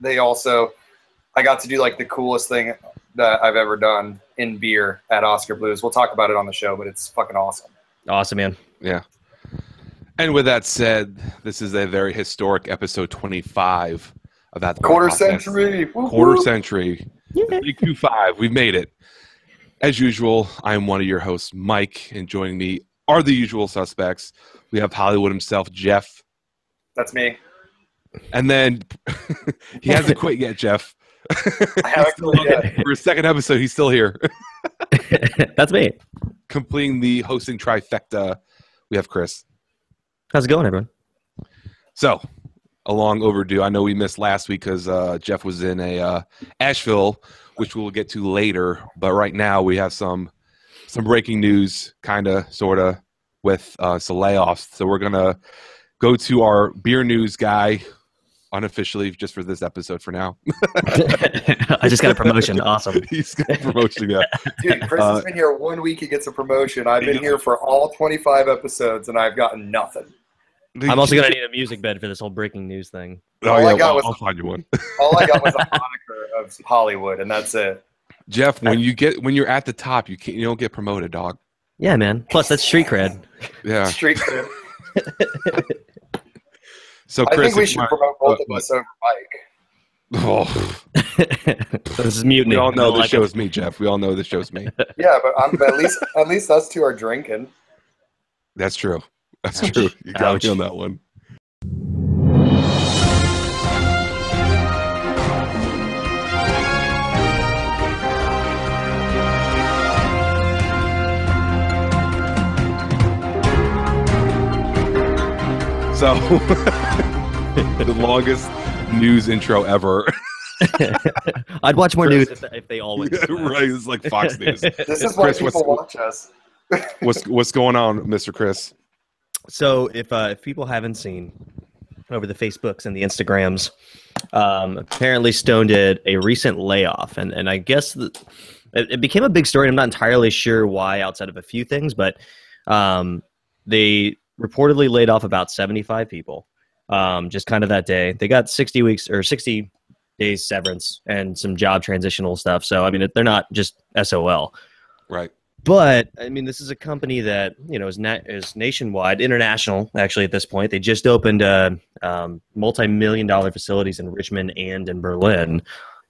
they also, I got to do like the coolest thing that I've ever done in beer at Oskar Blues. We'll talk about it on the show, but it's fucking awesome. Awesome, man. Yeah. And with that said, this is a very historic episode 25 of that quarter century. Woo-hoo. Quarter century. 325. We've made it. As usual, I'm one of your hosts, Mike, and joining me are the usual suspects. We have Hollywood himself, Jeff. That's me. And then he hasn't quit yet, Jeff. For his second episode, he's still here. That's me. Completing the hosting trifecta, we have Chris. How's it going, everyone? So, a long overdue. I know we missed last week because Jeff was in a Asheville, which we'll get to later. But right now, we have some breaking news, kind of, sort of, with some layoffs. So we're going to go to our beer news guy unofficially just for this episode for now. I just got a promotion. Awesome. He's got a promotion, yeah. Dude, Chris has been here 1 week. He gets a promotion. I've been here for all 25 episodes, and I've gotten nothing. I'm also going to need a music bed for this whole breaking news thing. Oh, all yeah, I'll find you one. All I got was a moniker of Hollywood, and that's it. Jeff, when you're at the top, you don't get promoted, dog. Yeah, man. Plus, that's street cred. Yeah. Street cred. So, Chris, I think we should promote both of us over Mike. Oh. So this is mutiny. We all know this show's me, Jeff. We all know this show's me. Yeah, but at least us two are drinking. That's true. That's true. You got me on that one. So, the longest news intro ever. I'd watch more news if they all went. Right, it's like Fox News. This is why people watch us. What's going on, Mr. Chris? So, if people haven't seen over the Facebooks and the Instagrams, apparently Stone did a recent layoff, and I guess it became a big story. I'm not entirely sure why, outside of a few things, but they reportedly laid off about 75 people, just kind of that day. They got 60 weeks or 60 days severance and some job transitional stuff. So, I mean, they're not just SOL. Right. But, I mean, this is a company that, you know, is nationwide, international, actually, at this point. They just opened multi-million-dollar facilities in Richmond and in Berlin,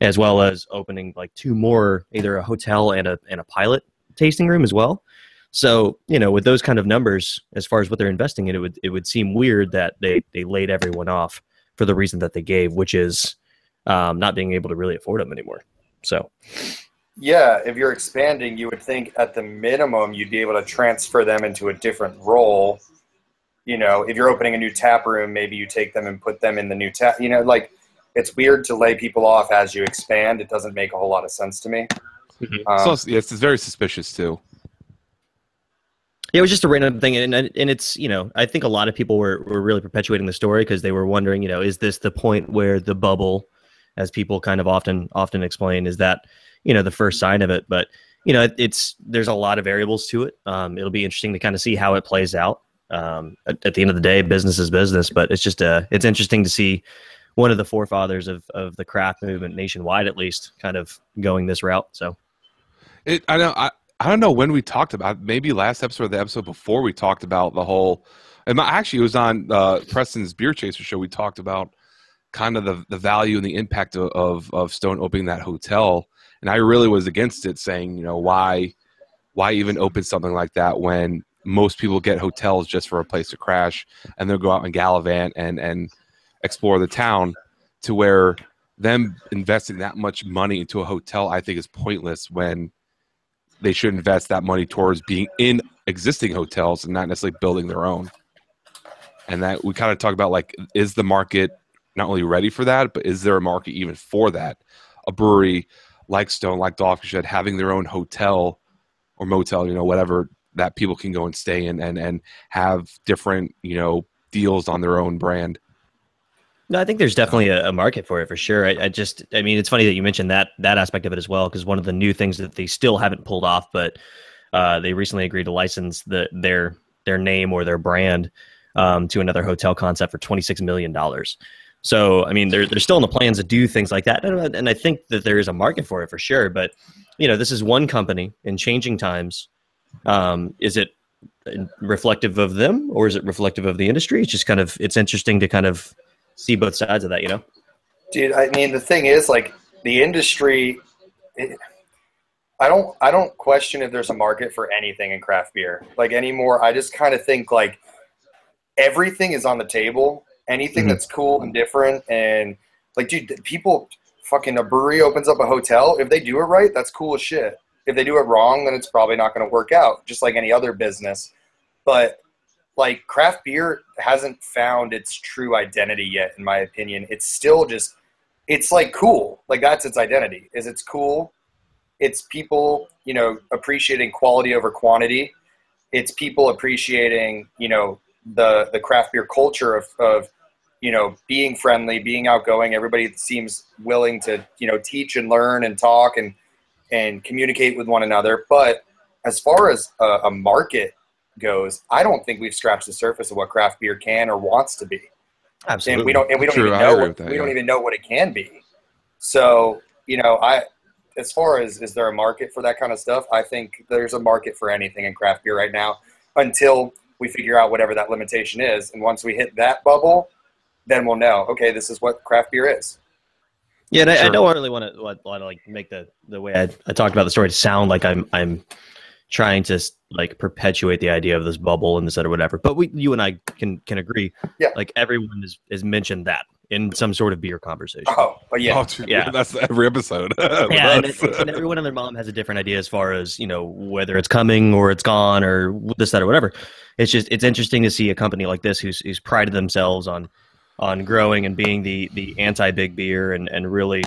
as well as opening, like, two more, either a hotel and a pilot tasting room as well. So, you know, with those kind of numbers, as far as what they're investing in, it would seem weird that they laid everyone off for the reason that they gave, which is not being able to really afford them anymore. So, yeah, if you're expanding, you would think at the minimum you'd be able to transfer them into a different role. You know, if you're opening a new tap room, maybe you take them and put them in the new tap. You know, like, it's weird to lay people off as you expand. It doesn't make a whole lot of sense to me. Mm-hmm. So, yes, it's very suspicious too. Yeah, it was just a random thing, and it's, you know, I think a lot of people were really perpetuating the story because they were wondering, you know, is this the point where the bubble, as people kind of often explain, is that, you know, the first sign of it? But, you know, there's a lot of variables to it. It'll be interesting to kind of see how it plays out. At the end of the day, business is business, but it's just it's interesting to see one of the forefathers of the craft movement nationwide, at least, kind of going this route. So, I don't know when we talked about, maybe last episode or the episode before, we talked about the whole, and actually it was on Preston's Beer Chaser show. We talked about kind of the value and the impact of Stone opening that hotel. And I really was against it, saying, you know, why even open something like that when most people get hotels just for a place to crash, and they'll go out and gallivant and explore the town, to where them investing that much money into a hotel, I think, is pointless when they should invest that money towards being in existing hotels and not necessarily building their own. And that we kind of talk about, like, is the market not only ready for that, but is there a market even for that? A brewery like Stone, like Dolphin Shed, having their own hotel or motel, you know, whatever, that people can go and stay in and have different, you know, deals on their own brand. No, I think there's definitely a market for it, for sure. I mean, it's funny that you mentioned that aspect of it as well, because one of the new things that they still haven't pulled off, but they recently agreed to license their name or their brand to another hotel concept for $26 million. So, I mean, they're still in the plans to do things like that. And I think that there is a market for it for sure. But, you know, this is one company in changing times. Is it reflective of them or is it reflective of the industry? It's just kind of, it's interesting to kind of see both sides of that, you know? Dude, I mean, the thing is, like, the industry, I don't question if there's a market for anything in craft beer, like, anymore. I just kind of think, like, everything is on the table. Anything that's cool and different, and, like, dude, people, fucking, a brewery opens up a hotel. If they do it right, that's cool as shit. If they do it wrong, then it's probably not going to work out, just like any other business. But, like, craft beer hasn't found its true identity yet, in my opinion. It's still just, it's, like, cool. Like, that's its identity, is it's cool. It's people, you know, appreciating quality over quantity. It's people appreciating, you know, the craft beer culture of, you know, being friendly, being outgoing. Everybody seems willing to, you know, teach and learn and talk and communicate with one another. But as far as a market goes, I don't think we've scratched the surface of what craft beer can or wants to be. Absolutely. And we don't even know what it can be. So, you know, as far as, is there a market for that kind of stuff? I think there's a market for anything in craft beer right now until we figure out whatever that limitation is. And once we hit that bubble, then we'll know, okay, this is what craft beer is. Yeah, and sure. I don't really want to like make the way I talked about the story to sound like I'm trying to like perpetuate the idea of this bubble and this or whatever. But you and I can agree. Yeah. Like everyone has mentioned that in some sort of beer conversation. Oh, yeah. That's every episode. Yeah, and everyone and their mom has a different idea as far as, you know, whether it's coming or it's gone or this, that, or whatever. It's just, it's interesting to see a company like this who's prided themselves on growing and being the anti-big beer and really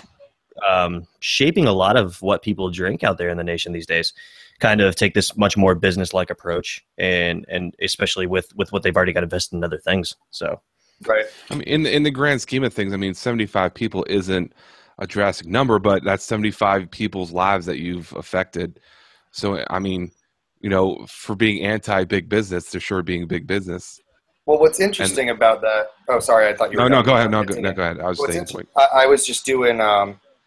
shaping a lot of what people drink out there in the nation these days, kind of take this much more business-like approach, and especially with what they've already got invested in other things. So, right. I mean, in the grand scheme of things, I mean, 75 people isn't a drastic number, but that's 75 people's lives that you've affected. So, I mean, you know, for being anti-big business, they're sure being big business. Well, what's interesting about that? Oh, sorry, I thought you were. No, go ahead. Go ahead. I was saying. I was just doing,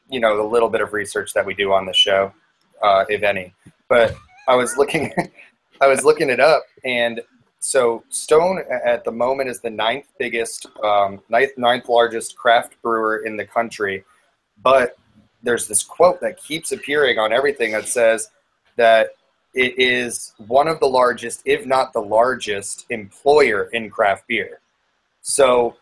you know, the little bit of research that we do on the show, if any. But I was looking it up, and so Stone at the moment is the ninth largest craft brewer in the country. But there's this quote that keeps appearing on everything that says that it is one of the largest, if not the largest, employer in craft beer. So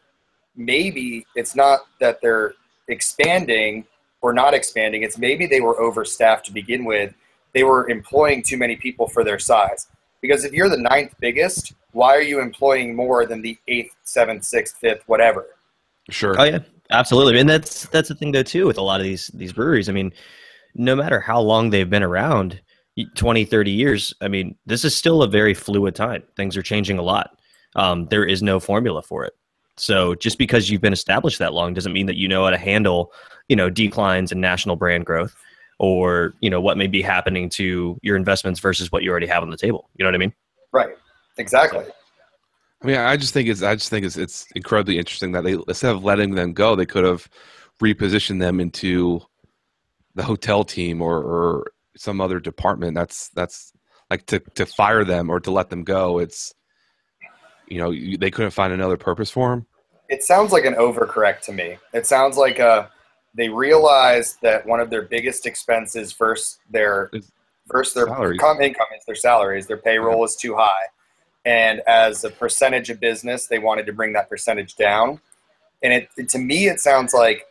maybe it's not that they're expanding or not expanding. It's maybe they were overstaffed to begin with. They were employing too many people for their size. Because if you're the ninth biggest, why are you employing more than the eighth, seventh, sixth, fifth, whatever? Sure. Oh, yeah, absolutely. And that's the thing, though, too, with a lot of these breweries. I mean, no matter how long they've been around, 20, 30 years, I mean, this is still a very fluid time. Things are changing a lot. There is no formula for it. So just because you've been established that long doesn't mean that you know how to handle, you know, declines in national brand growth or, you know, what may be happening to your investments versus what you already have on the table. You know what I mean? Right. Exactly. So, I mean, I just think it's incredibly interesting that they, instead of letting them go, they could have repositioned them into the hotel team or some other department. That's like to fire them or to let them go. It's, you know, they couldn't find another purpose for them. It sounds like an overcorrect to me. It sounds like they realized that one of their biggest expenses versus their income is their salaries. Their payroll is too high. And as a percentage of business, they wanted to bring that percentage down. And it to me, it sounds like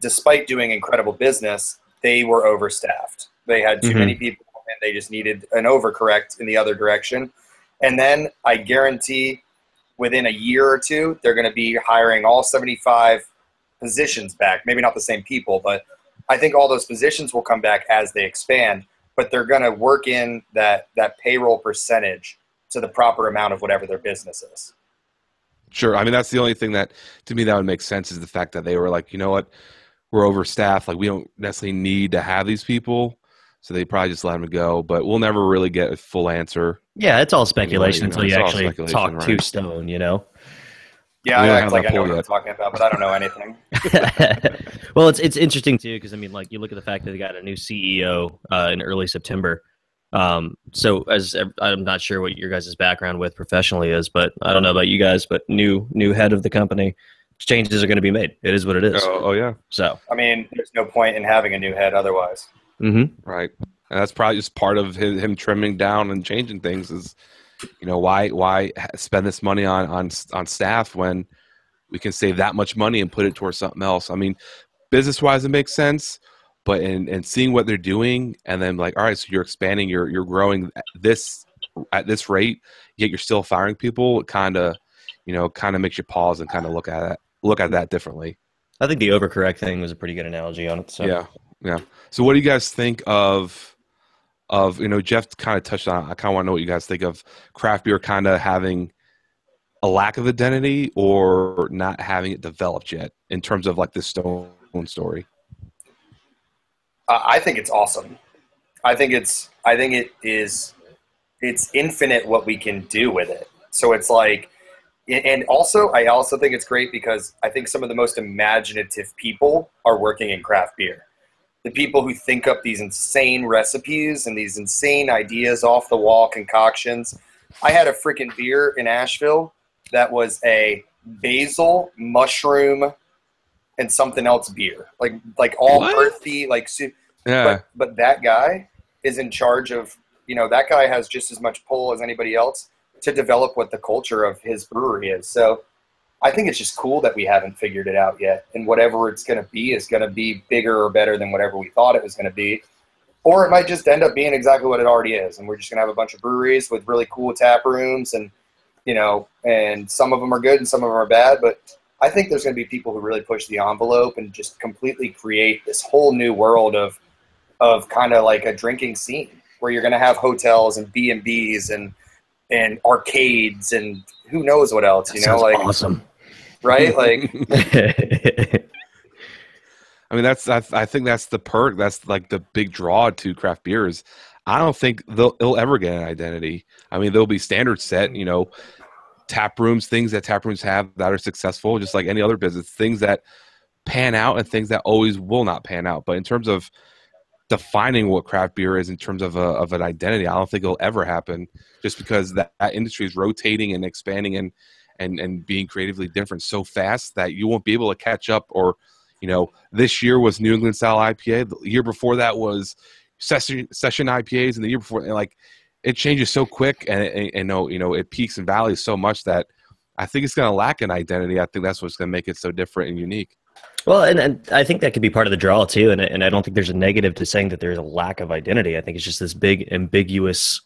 despite doing incredible business, they were overstaffed. They had too many people, and they just needed an overcorrect in the other direction. And then I guarantee within a year or two, they're going to be hiring all 75 positions back. Maybe not the same people, but I think all those positions will come back as they expand. But they're going to work in that payroll percentage to the proper amount of whatever their business is. Sure. I mean, that's the only thing that, to me, that would make sense is the fact that they were like, you know what, we're overstaffed. Like, we don't necessarily need to have these people. So they probably just let him go, but we'll never really get a full answer. Yeah, it's all speculation until you actually talk to Stone, you know? Yeah, I act like I know what you're talking about, but I don't know anything. Well, it's interesting, too, because, I mean, like, you look at the fact that they got a new CEO in early September. So as I'm not sure what your guys' background with professionally is, but I don't know about you guys, but new head of the company, changes are going to be made. It is what it is. Oh, yeah. So, I mean, there's no point in having a new head otherwise. Mm-hmm. Right. And that's probably just part of him trimming down and changing things is, you know, why spend this money on staff when we can save that much money and put it towards something else? I mean, business-wise, it makes sense. But in seeing what they're doing and then like, all right, so you're expanding, you're growing at this rate, yet you're still firing people. It kind of makes you pause and kind of look at that differently. I think the overcorrect thing was a pretty good analogy on it. So. Yeah. So what do you guys think of you know, Jeff kind of touched on it. I kind of want to know what you guys think of craft beer kind of having a lack of identity or not having it developed yet in terms of like the Stone story. I think it's awesome. It's infinite what we can do with it. So it's like, and also, I also think it's great because I think some of the most imaginative people are working in craft beer. The people who think up these insane recipes and these insane ideas, off the wall concoctions. I had a freaking beer in Asheville that was a basil, mushroom, and something else beer, like all earthy, like soup. Yeah. But that guy is in charge of, you know, that guy has just as much pull as anybody else to develop what the culture of his brewery is. So I think it's just cool that we haven't figured it out yet. And whatever it's going to be is going to be bigger or better than whatever we thought it was going to be. Or it might just end up being exactly what it already is. And we're just going to have a bunch of breweries with really cool tap rooms and, you know, and some of them are good and some of them are bad, but I think there's going to be people who really push the envelope and just completely create this whole new world of kind of like a drinking scene where you're going to have hotels and B&Bs and arcades and who knows what else, you know, like awesome, right? Like, I mean, I think that's the perk. That's like the big draw to craft beers. I don't think it'll ever get an identity. I mean, there'll be standards set, you know, tap rooms, things that tap rooms have that are successful, just like any other business, things that pan out and things that always will not pan out. But in terms of defining what craft beer is in terms of an identity, I don't think it'll ever happen just because that industry is rotating and expanding and being creatively different so fast that you won't be able to catch up. Or, you know, this year was New England style IPA. The year before that was session IPAs. And the year before, and like, it changes so quick, and you know, it peaks and valleys so much that I think it's going to lack an identity. I think that's what's going to make it so different and unique. Well, and I think that could be part of the draw too. And I don't think there's a negative to saying that there's a lack of identity. I think it's just this big ambiguous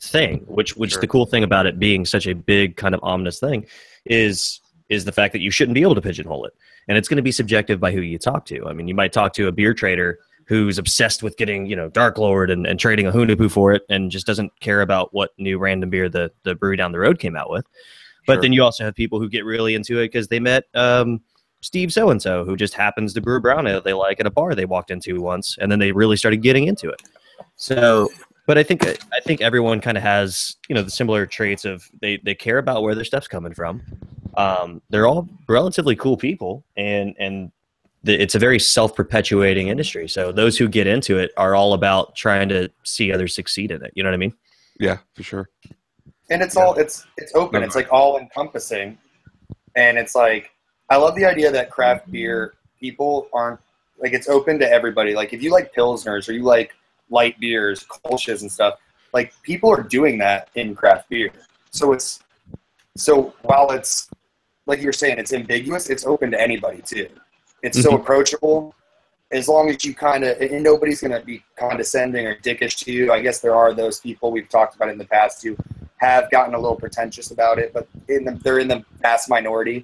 thing, which sure. The cool thing about it being such a big kind of ominous thing is the fact that you shouldn't be able to pigeonhole it. And it's going to be subjective by who you talk to. I mean, you might talk to a beer trader who's obsessed with getting, you know, Dark Lord and trading a Hunahpu for it and just doesn't care about what new random beer the brewery down the road came out with. But sure. Then you also have people who get really into it because they met Steve so-and-so who just happens to brew brown ale they like at a bar they walked into once, and then they really started getting into it. So, but I think everyone kind of has, you know, the similar traits of they care about where their stuff's coming from. They're all relatively cool people and it's a very self-perpetuating industry. So those who get into it are all about trying to see others succeed in it. You know what I mean? Yeah, for sure. And it's all, it's open. It's like all encompassing. And it's like, I love the idea that craft beer people aren't like, it's open to everybody. Like if you like Pilsners or you like light beers, Kolsch's and stuff, like people are doing that in craft beer. So while it's like you're saying, it's ambiguous, it's open to anybody too. It's so approachable as long as you kind of, and nobody's going to be condescending or dickish to you. I guess there are those people we've talked about in the past who have gotten a little pretentious about it, but they're in the vast minority.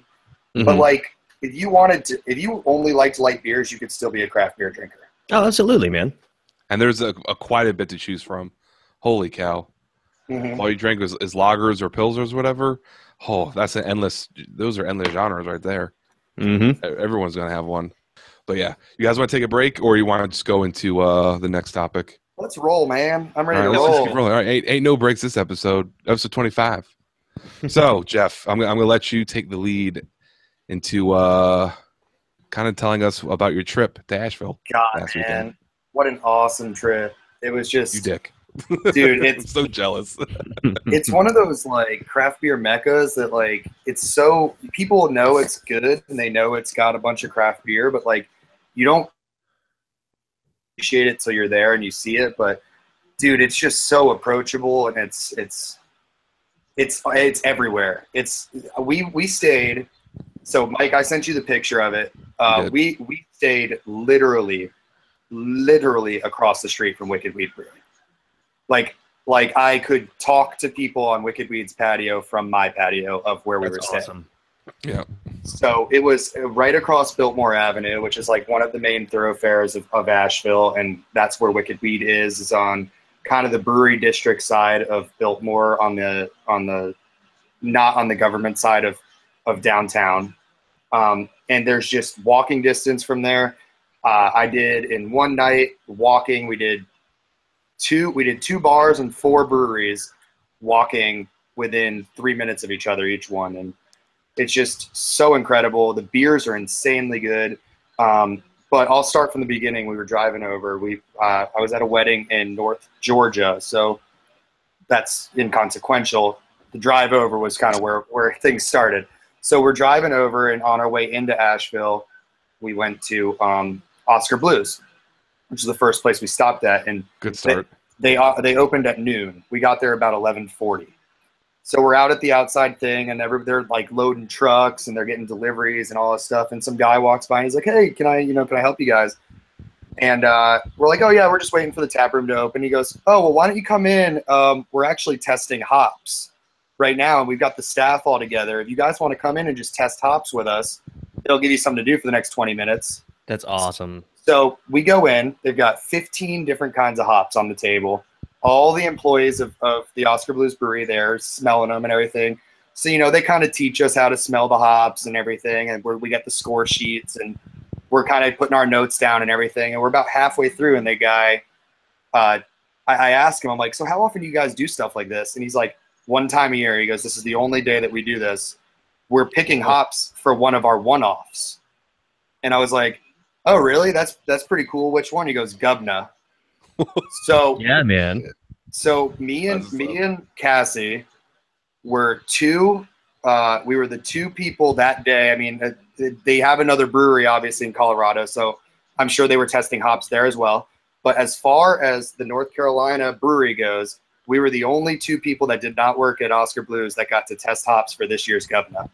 Mm-hmm. But like, if you only liked light beers, you could still be a craft beer drinker. Oh, absolutely, man. And there's a quite a bit to choose from. Holy cow. Mm-hmm. All you drink is lagers or pilsners, whatever. Oh, those are endless genres right there. Mm-hmm. Everyone's gonna have one. But yeah, you guys want to take a break, or you want to just go into the next topic? Let's roll, man. I'm ready to roll. Let's keep rolling. All right, ain't no breaks this episode 25. So Jeff, I'm gonna let you take the lead into kind of telling us about your trip to Asheville. God, man, what an awesome trip. It was just... You dick. Dude, it's... I'm so jealous. It's one of those, like, craft beer meccas that, like, it's so... People know it's good, and they know it's got a bunch of craft beer, but, like, you don't appreciate it till you're there and you see it, but... Dude, it's just so approachable, and it's everywhere. We stayed. So Mike, I sent you the picture of it. We stayed literally across the street from Wicked Weed Brewing. Like I could talk to people on Wicked Weed's patio from my patio of where we were staying. Awesome. Yeah. So it was right across Biltmore Avenue, which is like one of the main thoroughfares of Asheville, and that's where Wicked Weed is on. Kind of the brewery district side of Biltmore, on the not on the government side of downtown, and there's just walking distance from there. I did in one night walking. We did two bars and four breweries, walking within 3 minutes of each other, each one, and it's just so incredible. The beers are insanely good. But I'll start from the beginning. We were driving over. I was at a wedding in North Georgia, so that's inconsequential. The drive over was kind of where things started. So we're driving over, and on our way into Asheville, we went to Oskar Blues, which is the first place we stopped at. And good start. They opened at noon. We got there about 11:40. So we're out at the outside thing, and they're like loading trucks and they're getting deliveries and all this stuff. And some guy walks by and he's like, "Hey, can I help you guys?" And we're like, "Oh yeah, we're just waiting for the tap room to open." He goes, "Oh, well, why don't you come in? We're actually testing hops right now, and we've got the staff all together. If you guys want to come in and just test hops with us, it'll give you something to do for the next 20 minutes." That's awesome. So we go in. They've got 15 different kinds of hops on the table. All the employees of the Oskar Blues Brewery there smelling them and everything. So, they kind of teach us how to smell the hops and everything. And we got the score sheets, and we're kind of putting our notes down and everything. And we're about halfway through, and the guy, I asked him, I'm like, "So how often do you guys do stuff like this?" And he's like, "One time a year." He goes, "This is the only day that we do this. We're picking hops for one of our one-offs." And I was like, "Oh, really? That's pretty cool. Which one?" He goes, "Gubna." So yeah, man. So me and Cassie were the two people that day. I mean, they have another brewery obviously in Colorado, so I'm sure they were testing hops there as well. But as far as the North Carolina brewery goes, we were the only two people that did not work at Oskar Blues that got to test hops for this year's Gubna.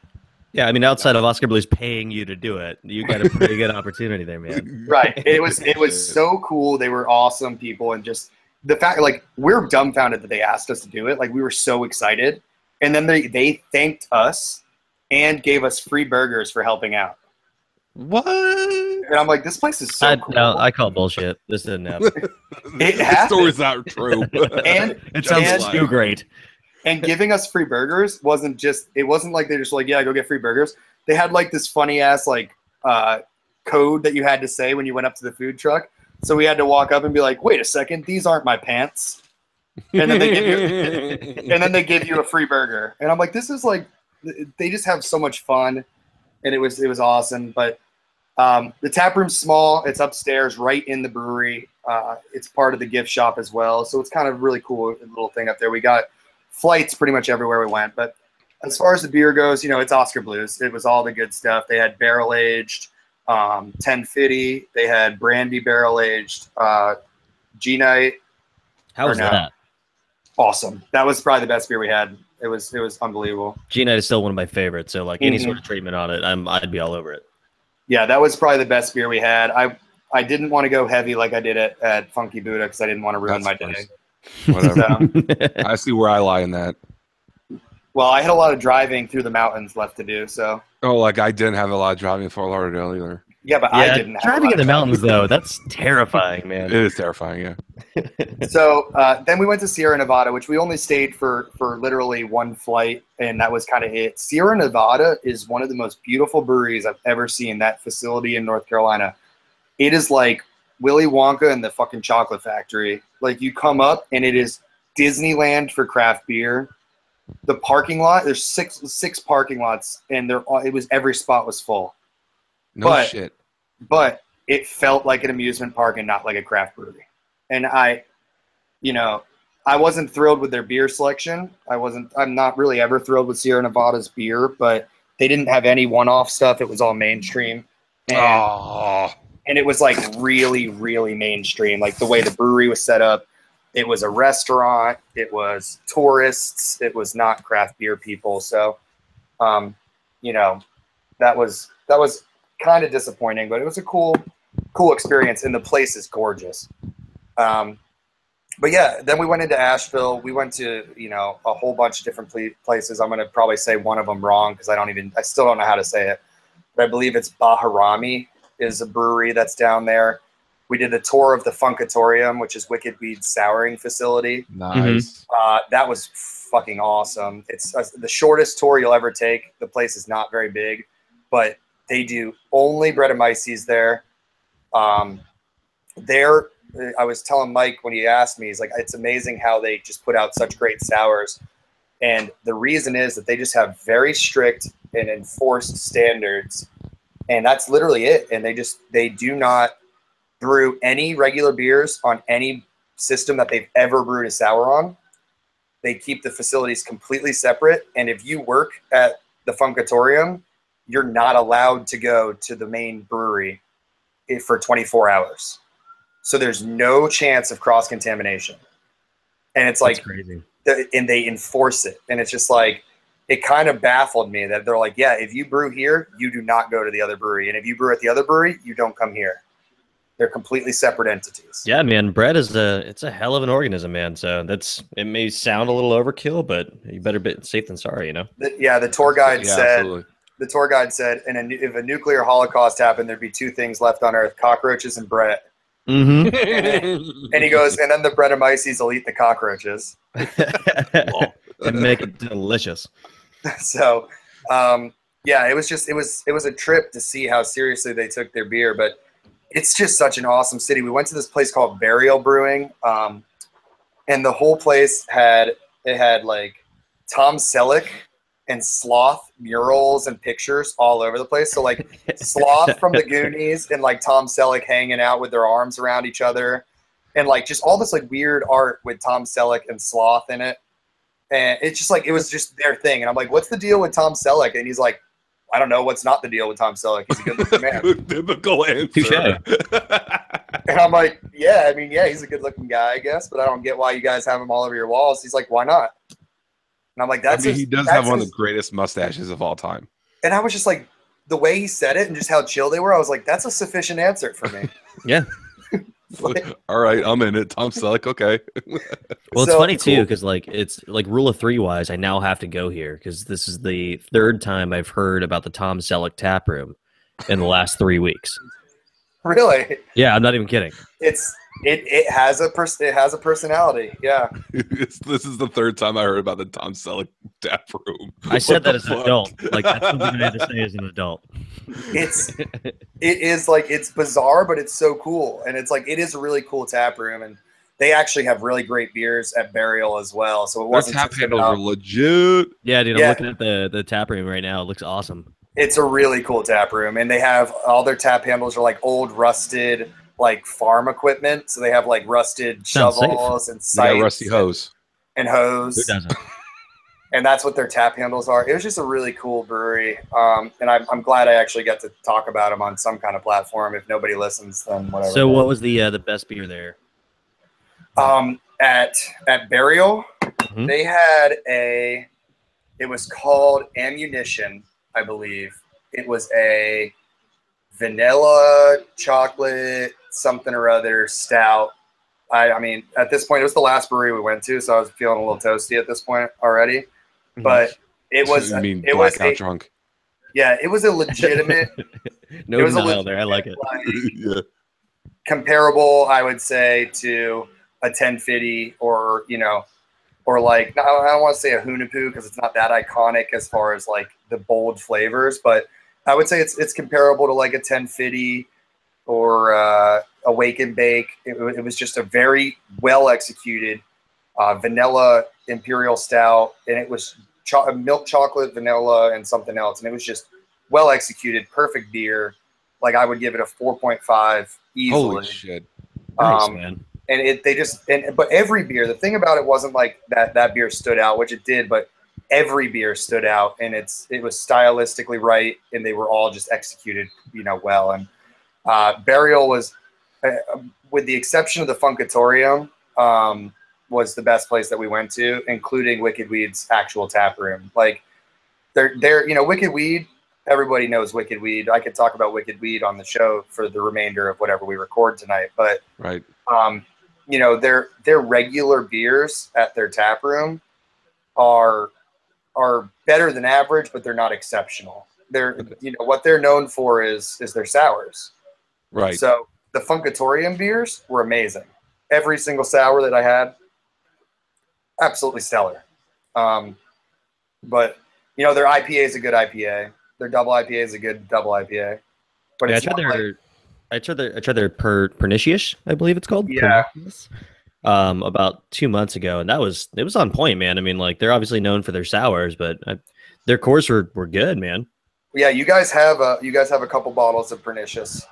Yeah, I mean, outside of Oskar Blues paying you to do it, you got a pretty good opportunity there, man. Right. It was so cool. They were awesome people, and just the fact, like, we're dumbfounded that they asked us to do it. Like, we were so excited, and then they thanked us and gave us free burgers for helping out. What? And I'm like, this place is so cool. No, I call bullshit. This didn't happen. The story's not true. And it sounds too great. And giving us free burgers wasn't like they're just like, "Yeah, go get free burgers." They had like this funny ass code that you had to say when you went up to the food truck. So we had to walk up and be like, "Wait a second, these aren't my pants." And then they give you a free burger. And I'm like, this is like, they just have so much fun, and it was awesome. But the tap room's small. It's upstairs, right in the brewery. It's part of the gift shop as well, so it's kind of really cool little thing up there. We got flights pretty much everywhere we went, but as far as the beer goes, it's Oskar Blues. It was all the good stuff. They had barrel aged, 10 FIDY. They had brandy barrel aged, G'Knight. How was that? Awesome. That was probably the best beer we had. It was unbelievable. G'Knight is still one of my favorites. So like any sort of treatment on it, I'd be all over it. Yeah, that was probably the best beer we had. I didn't want to go heavy like I did at Funky Buddha because I didn't want to ruin my day. Whatever. So, I see where I lie in that. Well, I had a lot of driving through the mountains left to do, so. Oh, like I didn't have a lot of driving in Fort Lauderdale either. Yeah, but I didn't have driving in the mountains though. That's terrifying, man. It is terrifying, yeah. So then we went to Sierra Nevada, which we only stayed for literally one flight, and that was kind of it. Sierra Nevada is one of the most beautiful breweries I've ever seen. That facility in North Carolina, it is like Willy Wonka and the fucking Chocolate Factory. Like, you come up and it is Disneyland for craft beer. the parking lot. There's six parking lots, and they're all, it was every spot was full. No but, shit. But it felt like an amusement park and not like a craft brewery. And I, you know, I wasn't thrilled with their beer selection. I'm not really ever thrilled with Sierra Nevada's beer, but they didn't have any one-off stuff. It was all mainstream. And it was like really, really mainstream. Like the way the brewery was set up, it was a restaurant. It was tourists. It was not craft beer people. So, you know, that was kind of disappointing, but it was a cool experience. And the place is gorgeous. But yeah, then we went into Asheville. We went to, you know, a whole bunch of different places. I'm going to probably say one of them wrong because I still don't know how to say it. But I believe it's Bahrami is a brewery that's down there. We did a tour of the Funkatorium, which is Wicked Weed's souring facility. Nice. That was fucking awesome. It's the shortest tour you'll ever take. The place is not very big, but they do only bread and maices there. I was telling Mike when he asked me, he's like, it's amazing how they just put out such great sours. And the reason is that they just have very strict and enforced standards. And that's literally it. And they do not brew any regular beers on any system that they've ever brewed a sour on. They keep the facilities completely separate. And if you work at the Funkatorium, you're not allowed to go to the main brewery for 24 hours. So there's no chance of cross-contamination. And it's like, that's crazy. And they enforce it. And it's just like, it kind of baffled me that they're like, yeah, if you brew here, you do not go to the other brewery. And if you brew at the other brewery, you don't come here. They're completely separate entities. Yeah, man. Bread is it's a hell of an organism, man. So it may sound a little overkill, but you better be safe than sorry, you know? The tour guide said, absolutely. The tour guide said, if a nuclear holocaust happened, there'd be two things left on earth, cockroaches and bread. Mm-hmm. And he goes, and then the bread and mices will eat the cockroaches and make it delicious. So, yeah, it was a trip to see how seriously they took their beer, but it's just such an awesome city. We went to this place called Burial Brewing, and the whole place had like Tom Selleck and Sloth murals and pictures all over the place. So like Sloth from the Goonies and like Tom Selleck hanging out with their arms around each other, and like just all this like weird art with Tom Selleck and Sloth in it. And it's just like, it was just their thing. And I'm like, what's the deal with Tom Selleck? And he's like, I don't know what's not the deal with Tom Selleck. He's a good looking man. Biblical answer. And I'm like, yeah, I mean, yeah, he's a good looking guy, I guess, but I don't get why you guys have him all over your walls. He's like, why not? And I'm like, he does have one of the greatest mustaches of all time. And I was just like, the way he said it and just how chill they were, I was like, that's a sufficient answer for me. Yeah. Like, all right, I'm in it. Tom Selleck, okay. Well, it's funny too, because like it's like rule of three wise, I now have to go here because this is the third time I've heard about the Tom Selleck tap room in the last 3 weeks. Really? Yeah, I'm not even kidding. It has a personality. Yeah. This is the third time I heard about the Tom Selleck tap room. I said that as an adult. Like that's something I had to say as an adult. It's bizarre, but it's so cool. And it's like, it is a really cool tap room, and they actually have really great beers at Burial as well. So it wasn't tap handles are legit. Yeah, dude, I'm looking at the tap room right now. It looks awesome. It's a really cool tap room, and they have all their tap handles are like old rusted like farm equipment. So they have like rusted shovels and scythes, rusty hose and hose. Who doesn't? And that's what their tap handles are. It was just a really cool brewery. And I'm glad I actually got to talk about them on some kind of platform. If nobody listens, then whatever. So what was the best beer there? At Burial, they had it was called Ammunition, I believe. It was a vanilla, chocolate, something or other stout. I mean, at this point, it was the last brewery we went to, so I was feeling a little toasty at this point already. But it was, you mean it blackout was a, drunk. Yeah, it was a legitimate. No denial there. I like it. Like, yeah. Comparable, I would say, to a 10 FIDY, or you know, or like I don't want to say a Hunahpu because it's not that iconic as far as like the bold flavors, but I would say it's comparable to like a 10 FIDY or a Wake and Bake. It was just a very well executed vanilla imperial stout, and it was milk chocolate, vanilla, and something else. And it was just well executed, perfect beer. Like, I would give it a 4.5 easily. Holy shit. Nice, man. And but every beer, the thing about it wasn't like that beer stood out, which it did, but every beer stood out, and it was stylistically right, and they were all just executed, you know, well. And Burial was, with the exception of the Funkatorium, was the best place that we went to, including Wicked Weed's actual tap room. Like, they're you know, Wicked Weed, everybody knows Wicked Weed. I could talk about Wicked Weed on the show for the remainder of whatever we record tonight, but right. You know, their regular beers at their tap room are better than average, but they're not exceptional. They're okay. You know what they're known for is their sours. Right. So the Funkatorium beers were amazing. Every single sour that I had, absolutely stellar. But you know, their IPA is a good IPA. Their double IPA is a good double IPA. But yeah, I tried their Pernicious, I believe it's called. Yeah. About 2 months ago, and it was on point, man. I mean, like, they're obviously known for their sours, but their cores were good, man. Yeah, you guys have a couple bottles of Pernicious.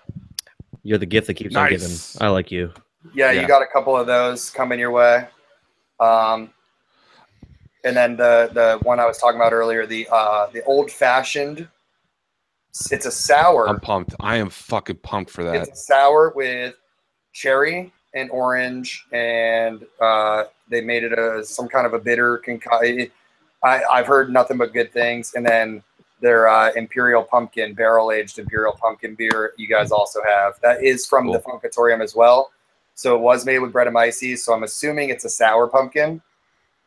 You're the gift that keeps on giving. I like you. Yeah, you got a couple of those coming your way. And then the one I was talking about earlier, the old fashioned. It's a sour. I'm pumped. I am fucking pumped for that. It's a sour with cherry and orange, and they made it some kind of a bitter concoction. I've heard nothing but good things. And then their imperial pumpkin, barrel-aged imperial pumpkin beer, you guys also have. That is from the Funkatorium as well. So it was made with Brettanomyces, so I'm assuming it's a sour pumpkin,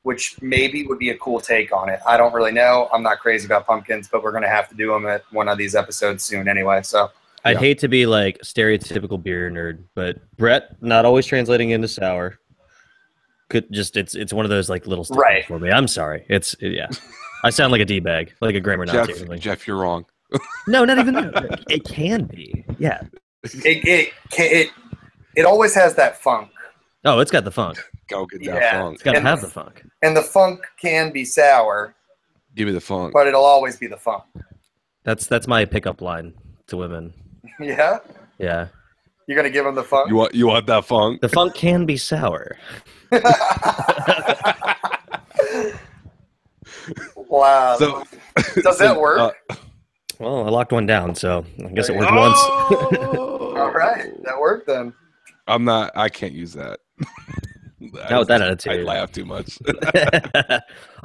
which maybe would be a cool take on it. I don't really know. I'm not crazy about pumpkins, but we're going to have to do them at one of these episodes soon anyway, so... I'd hate to be like stereotypical beer nerd, but Brett not always translating into sour. Could just it's one of those like little stuff for me. I'm sorry. Yeah. I sound like a D-bag, like a grammar Nazi. Jeff, you're wrong. No, not even that. It can be. Yeah. It always has that funk. Oh, it's got the funk. Go get that funk. It's got to have the funk. And the funk can be sour. Give me the funk. But it'll always be the funk. That's my pickup line to women. Yeah? Yeah. You're going to give them the funk? You want that funk? The funk can be sour. Wow. So, does that work? Well, I locked one down, so I guess it worked once. All right. That worked then. I can't use that. Not with that attitude. I laugh too much.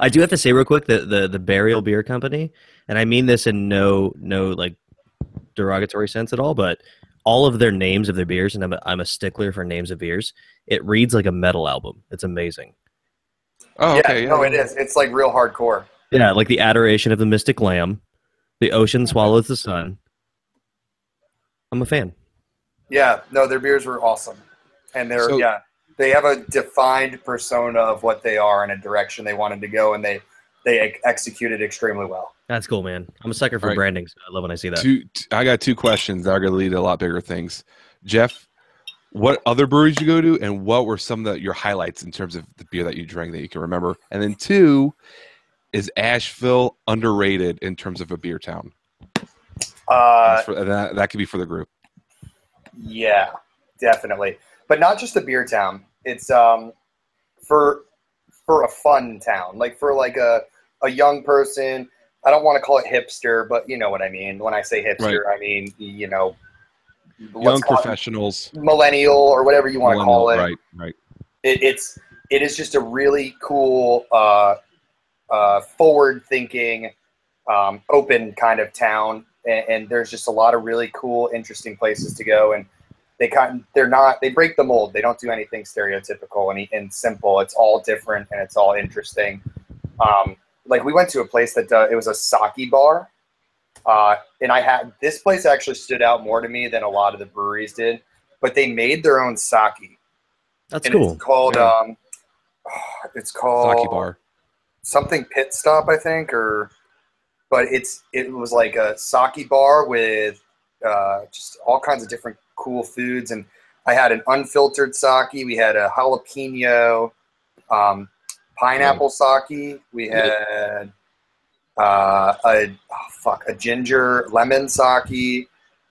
I do have to say real quick that the Burial Beer Company, and I mean this in no like derogatory sense at all, but all of their names of their beers, and I'm a stickler for names of beers, it reads like a metal album. It's amazing. Oh, okay. Yeah. No, it is. It's like real hardcore. Yeah, like the Adoration of the Mystic Lamb, The Ocean Swallows the Sun. I'm a fan. Yeah, no, their beers were awesome. And they have a defined persona of what they are and a direction they wanted to go, and they executed extremely well. That's cool, man. I'm a sucker for branding, so I love when I see that. I got two questions that are going to lead to a lot bigger things. Jeff, what other breweries did you go to, and what were some of your highlights in terms of the beer that you drank that you can remember? And then two, is Asheville underrated in terms of a beer town? That could be for the group. Yeah, definitely. But not just a beer town. It's for a fun town, like for like a young person. I don't want to call it hipster, but you know what I mean. When I say hipster, I mean, you know, young professionals, millennial, or whatever you want to call it. Right. It is just a really cool, forward-thinking, open kind of town, and there's just a lot of really cool, interesting places to go. And they break the mold. They don't do anything stereotypical and simple. It's all different and it's all interesting. Like we went to a place that it was a sake bar, and I had this place actually stood out more to me than a lot of the breweries did. But they made their own sake. That's cool. It's called sake bar, something Pit Stop, I think, but it was like a sake bar with just all kinds of different cool foods, and I had an unfiltered sake. We had a jalapeno. Pineapple sake. We had a ginger lemon sake.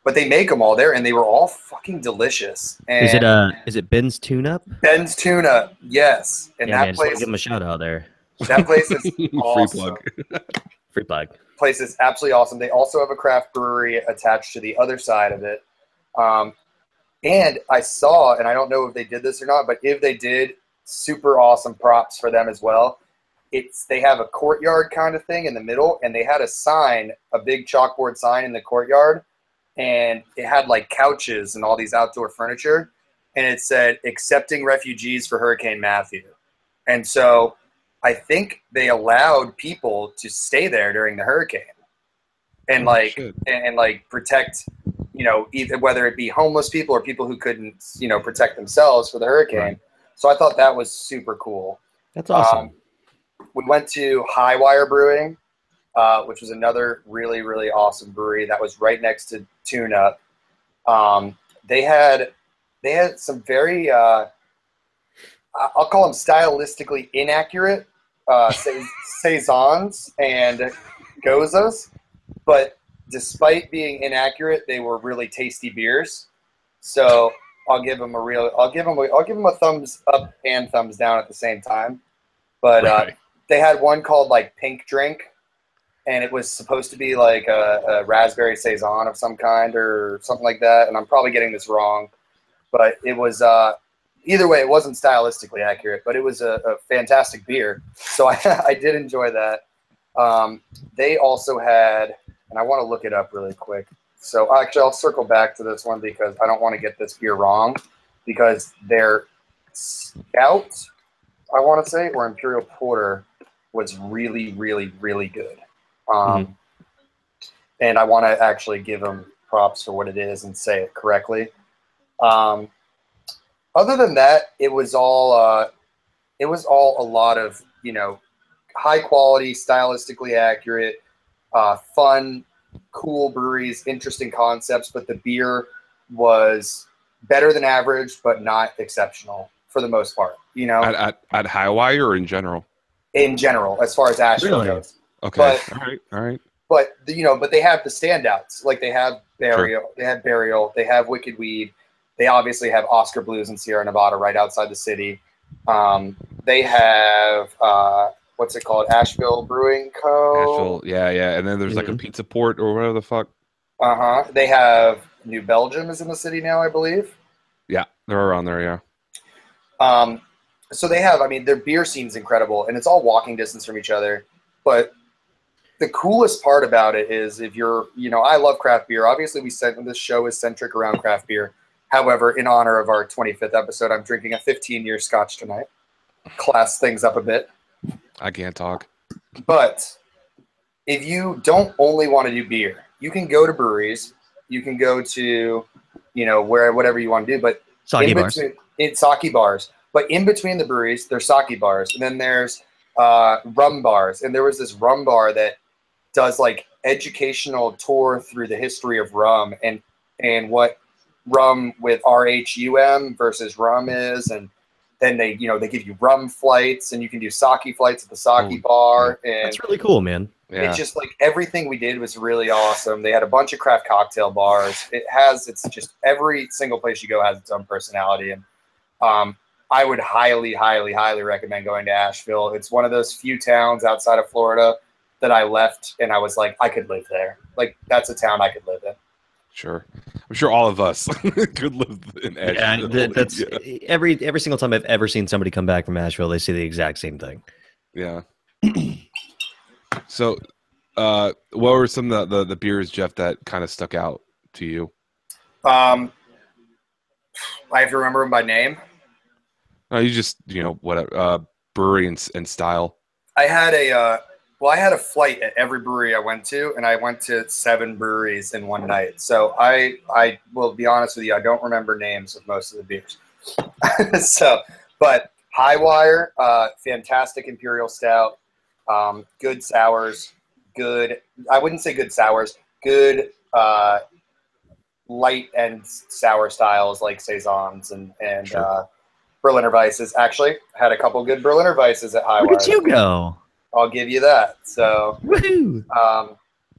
But they make them all there, and they were all fucking delicious. And is it Ben's Tune-up? Ben's Tune-up, yes. And yeah, that man, place, just give them a shout out there. That place is awesome. Free plug. Free plug. Place is absolutely awesome. They also have a craft brewery attached to the other side of it. And I saw, and I don't know if they did this or not, but if they did, super awesome props for them as well. They have a courtyard kind of thing in the middle, and they had a sign, a big chalkboard sign in the courtyard. And it had like couches and all these outdoor furniture, and it said accepting refugees for Hurricane Matthew. And so I think they allowed people to stay there during the hurricane and protect, you know, either whether it be homeless people or people who couldn't, you know, protect themselves for the hurricane. Right. So I thought that was super cool. That's awesome. We went to High Wire Brewing, which was another really, really awesome brewery that was right next to Tune Up. They had some very, I'll call them stylistically inaccurate saisons and gozas, but despite being inaccurate, they were really tasty beers. So I'll give them a thumbs up and thumbs down at the same time. But they had one called like Pink Drink. And it was supposed to be like a raspberry saison of some kind or something like that. And I'm probably getting this wrong. But it was either way, it wasn't stylistically accurate. But it was a fantastic beer. So I did enjoy that. They also had, and I want to look it up really quick. So actually, I'll circle back to this one because I don't want to get this beer wrong. Because their stout, I want to say, or Imperial Porter was really, really, really good. And I want to actually give them props for what it is and say it correctly. Other than that, it was all a lot of, you know, high quality, stylistically accurate, fun, cool breweries, interesting concepts, but the beer was better than average, but not exceptional for the most part, you know, at High Wire or in general, as far as Asheville goes. Okay. But, all right. But you know, but they have the standouts. Like they have Burial, sure. They have Burial, they have Wicked Weed. They obviously have Oskar Blues in Sierra Nevada, right outside the city. They have what's it called? Asheville Brewing Co. Asheville, yeah. And then there's like a Pizza Port or whatever the fuck. They have New Belgium is in the city now, I believe. Yeah, they're around there. Yeah. So they have. I mean, their beer scene's incredible, and it's all walking distance from each other, but. The coolest part about it is if you're, you know, I love craft beer. Obviously, this show is centric around craft beer. However, in honor of our 25th episode, I'm drinking a 15-year scotch tonight. Class things up a bit. I can't talk. But if you don't only want to do beer, you can go to breweries. You can go to, you know, whatever you want to do. But sake bars. It's sake bars. But in between the breweries, there's sake bars. And then there's rum bars. And there was this rum bar that does like educational tour through the history of rum and what rum with RHUM versus rum is, and then they, you know, they give you rum flights and you can do sake flights at the sake bar. And that's really cool, man. Yeah. It's just like everything we did was really awesome. They had a bunch of craft cocktail bars. It's just every single place you go has its own personality. And I would highly, highly, highly recommend going to Asheville. It's one of those few towns outside of Florida that I left and I was like, I could live there. Like, that's a town I could live in. Sure. I'm sure all of us could live in Asheville. Yeah, that's every single time I've ever seen somebody come back from Asheville, they say the exact same thing. Yeah. So, what were some of the beers, Jeff, that kind of stuck out to you? I have to remember them by name. No, you just, you know, whatever, brewery and style. I had a flight at every brewery I went to, and I went to 7 breweries in one night. So I will be honest with you, I don't remember names of most of the beers. But High Wire, fantastic Imperial Stout, good sours, good light and sour styles like saisons and Berliner Weisses. Actually, had a couple good Berliner Weisses at High Wire. Look at you go. I'll give you that. So, woo-hoo.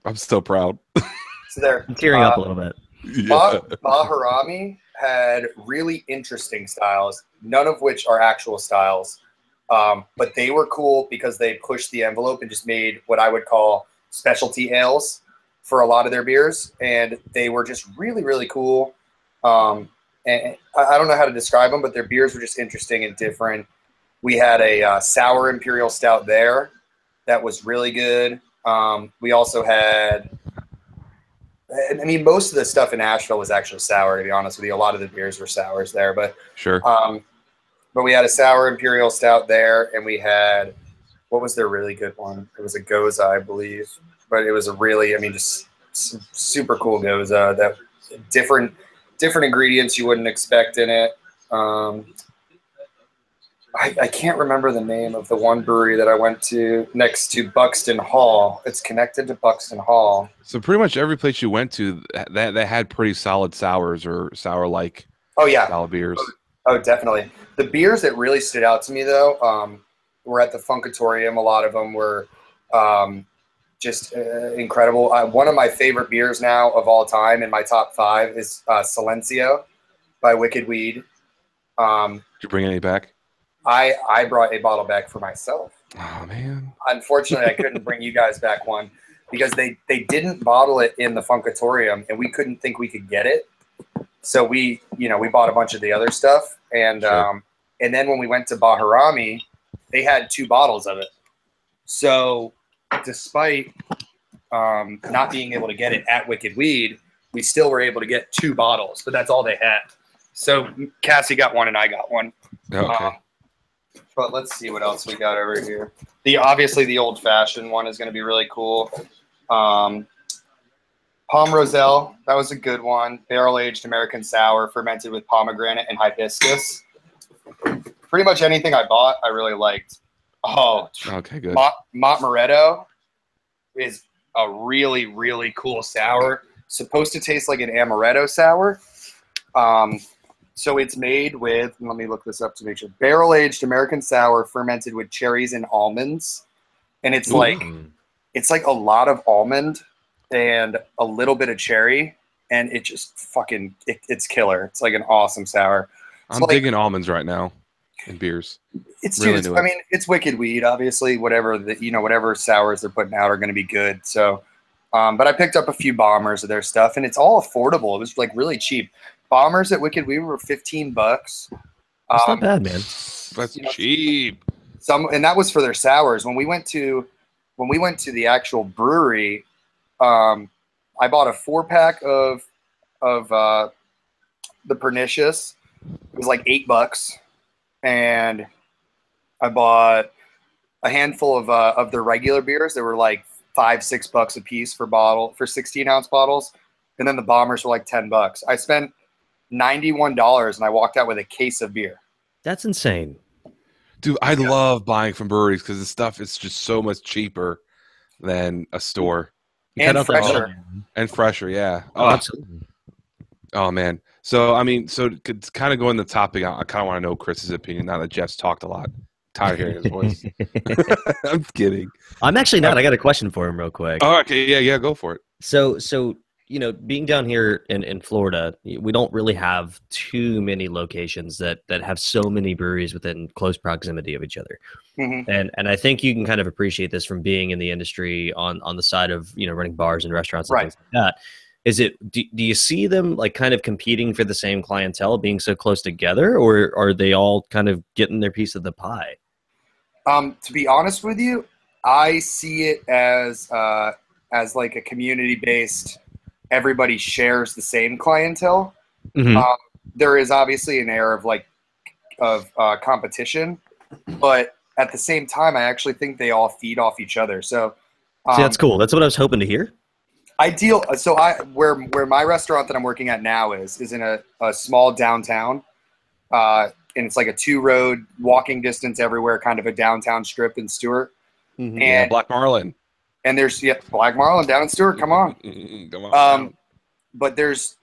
I'm still proud. So there, I'm tearing up a little bit. Yeah. Bahrami had really interesting styles, none of which are actual styles, but they were cool because they pushed the envelope and just made what I would call specialty ales for a lot of their beers, and they were just really, really cool. And I don't know how to describe them, but their beers were just interesting and different. We had a sour imperial stout there that was really good. We also had, I mean, most of the stuff in Asheville was actually sour, to be honest with you. A lot of the beers were sours there, but sure. But we had a sour imperial stout there, and we had, what was their really good one? It was a goza, I believe, but it was a really, I mean, just super cool goza that different ingredients you wouldn't expect in it. I can't remember the name of the one brewery that I went to next to Buxton Hall. It's connected to Buxton Hall. So pretty much every place you went to, that had pretty solid sours or sour-like. Oh, yeah. Solid beers. Oh, definitely. The beers that really stood out to me, though, were at the Funkatorium. A lot of them were just incredible. One of my favorite beers now of all time in my top five is Silencio by Wicked Weed. Did you bring any back? I brought a bottle back for myself. Oh, man. Unfortunately, I couldn't bring you guys back one because they didn't bottle it in the Funkatorium, and we couldn't think we could get it. So we, you know, we bought a bunch of the other stuff. And sure. And then when we went to Bahrami, they had 2 bottles of it. So despite not being able to get it at Wicked Weed, we still were able to get 2 bottles, but that's all they had. So Cassie got one and I got one. Okay. But let's see what else we got over here. Obviously the old-fashioned one is going to be really cool. Palm Roselle, that was a good one. Barrel-aged American sour fermented with pomegranate and hibiscus. Pretty much anything I bought, I really liked. Oh, okay, good. Montmoretto is a really, really cool sour. Supposed to taste like an amaretto sour. So it's made with, let me look this up to make sure, barrel-aged American sour fermented with cherries and almonds. And it's like, a lot of almond and a little bit of cherry. And it just fucking, it's killer. It's like an awesome sour. I'm digging almonds right now in beers. It's really new. I mean, it's Wicked Weed, obviously. Whatever, whatever sours they're putting out are going to be good. So, but I picked up a few bombers of their stuff. And it's all affordable. It was like really cheap. Bombers at Wicked Weed were $15. That's not bad, man. That's cheap. And that was for their sours. When we went to the actual brewery, I bought a 4-pack of the Pernicious. It was like $8, and I bought a handful of their regular beers. They were like $5, $6 a piece for 16-ounce bottles, and then the bombers were like $10. I spent $91 and I walked out with a case of beer. That's insane. Dude, I love buying from breweries because the stuff is just so much cheaper than a store. And fresher. And fresher, yeah. Oh, absolutely. Oh, man. So, I mean, kind of going to the topic, I kind of want to know Chris's opinion now that Jeff's talked a lot. I'm tired of hearing his voice. I'm kidding. I'm actually not. I got a question for him real quick. Oh, okay. Yeah, go for it. So. You know, being down here in Florida, we don't really have too many locations that have so many breweries within close proximity of each other. Mm-hmm. And I think you can kind of appreciate this from being in the industry on the side of, you know, running bars and restaurants and right. Things like that. Is it, do you see them like kind of competing for the same clientele being so close together, or are they all kind of getting their piece of the pie? To be honest with you, I see it as like a community-based, everybody shares the same clientele. Mm-hmm. There is obviously an air of competition, but at the same time, I actually think they all feed off each other. So, see, that's cool. That's what I was hoping to hear. Ideal. So where my restaurant that I'm working at now is in a small downtown. And it's like a 2-road walking distance everywhere, kind of a downtown strip in Stewart. Mm-hmm. And yeah, Black Marlin. And there's Black Marlin down in Stewart. Come on. But there's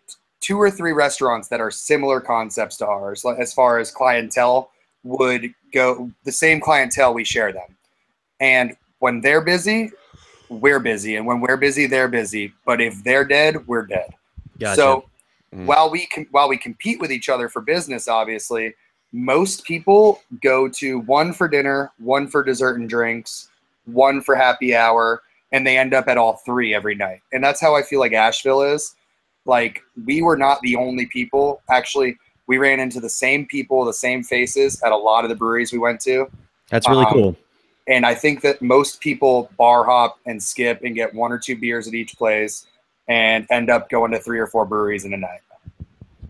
two or three restaurants that are similar concepts to ours as far as clientele would go. The same clientele, we share them. And when they're busy, we're busy. And when we're busy, they're busy. But if they're dead, we're dead. Gotcha. So while we compete with each other for business, obviously, most people go to one for dinner, one for dessert and drinks, one for happy hour, and they end up at all three every night. And that's how I feel like Asheville is. Like, we were not the only people. Actually, we ran into the same people, the same faces at a lot of the breweries we went to. That's really cool. And I think that most people bar hop and skip and get one or two beers at each place and end up going to three or four breweries in a night.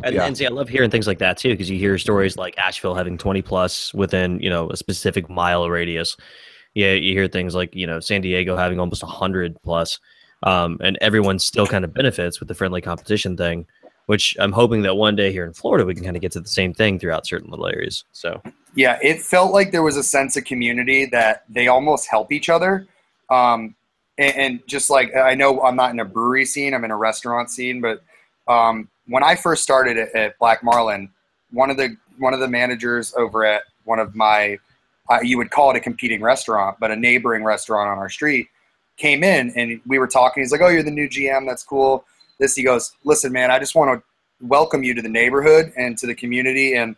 And, yeah. And see, I love hearing things like that too, because you hear stories like Asheville having 20 plus within, you know, a specific mile radius. Yeah, you hear things like, you know, San Diego having almost 100 plus, and everyone still kind of benefits with the friendly competition thing, which I'm hoping that one day here in Florida we can kind of get to the same thing throughout certain little areas. So yeah, it felt like there was a sense of community that they almost help each other. And just like, I know I'm not in a brewery scene, I'm in a restaurant scene, but when I first started at Black Marlin, one of the managers over at one of my, you would call it a competing restaurant, but a neighboring restaurant on our street, came in and we were talking. He's like, "Oh, you're the new GM. That's cool." He goes, "Listen, man, I just want to welcome you to the neighborhood and to the community. And,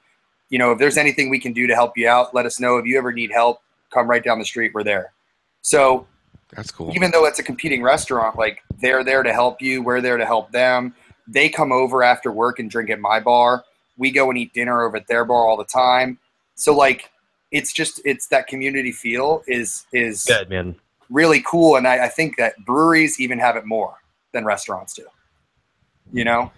you know, if there's anything we can do to help you out, let us know. If you ever need help, come right down the street. We're there." So that's cool. Even though it's a competing restaurant, like, they're there to help you. We're there to help them. They come over after work and drink at my bar. We go and eat dinner over at their bar all the time. So like, it's just, it's that community feel is good, man. Really cool. And I think that breweries even have it more than restaurants do, you know?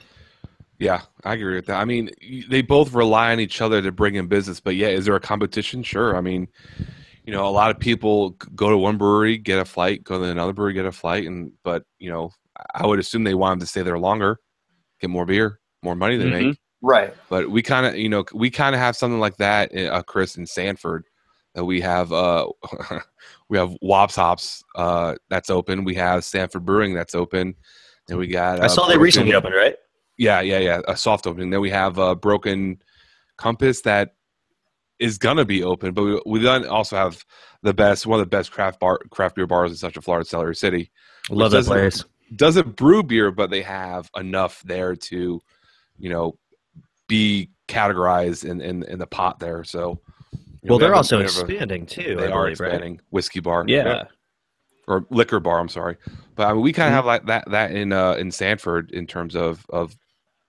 Yeah, I agree with that. I mean, they both rely on each other to bring in business, but yeah, is there a competition? Sure. I mean, you know, a lot of people go to one brewery, get a flight, go to another brewery, get a flight. But you know, I would assume they want them to stay there longer, get more beer, more money they make. Right. But we kind of, you know, have something like that, Chris, in Sanford, that we have, we have Wops Hops, that's open. We have Sanford Brewing that's open. And we got, I saw they recently opened, right? Yeah. A soft opening. Then we have Broken Compass that is going to be open, but we then also have one of the best craft beer bars in Central Florida, Celery City. Love that place. Doesn't brew beer, but they have enough there to, you know, be categorized in the pot there. So, well, they're also expanding too. They are expanding, right? Whiskey bar, yeah, or liquor bar. I'm sorry, but I mean, we kind of have like that in Sanford in terms of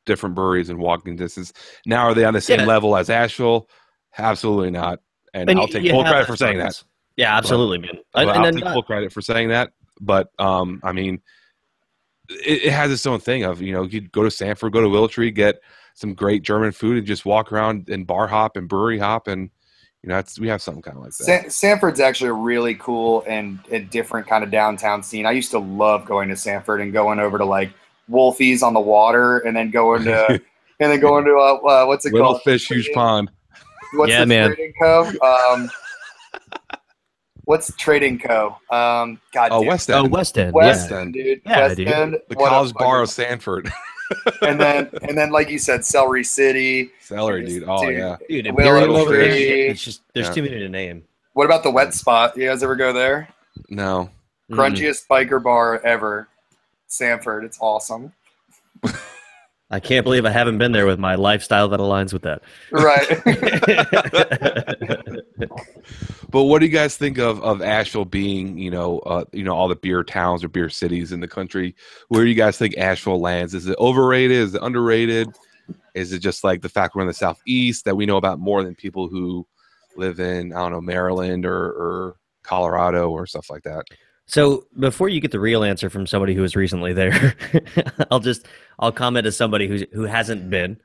different breweries and walking distance. Now, are they on the same level as Asheville? Absolutely not. And I'll take full credit for saying that. Yeah, absolutely, man. I'll take full credit for saying that. But I mean, it has its own thing of, you know, you go to Sanford, go to Willowtree, get some great German food and just walk around and bar hop and brewery hop. And, you know, we have something kind of like that. Sanford's actually a really cool and a different kind of downtown scene. I used to love going to Sanford and going over to like Wolfie's on the water and then going to, what's it called? Little Fish, Huge Pond. What's Trading Co.? What's Trading Co.? West End. West End, dude. The College Bar of Sanford. and then, like you said, Celery City. Celery, dude. Oh, yeah. Dude, it's just, there's too many to name. What about the Wet Spot? You guys ever go there? No. Crunchiest biker bar ever. Sanford. It's awesome. I can't believe I haven't been there with my lifestyle that aligns with that. Right. But what do you guys think of Asheville being, you know, all the beer towns or beer cities in the country? Where do you guys think Asheville lands? Is it overrated? Is it underrated? Is it just like the fact we're in the Southeast that we know about more than people who live in, I don't know, Maryland or Colorado or stuff like that? So before you get the real answer from somebody who was recently there, I'll comment as somebody who hasn't been,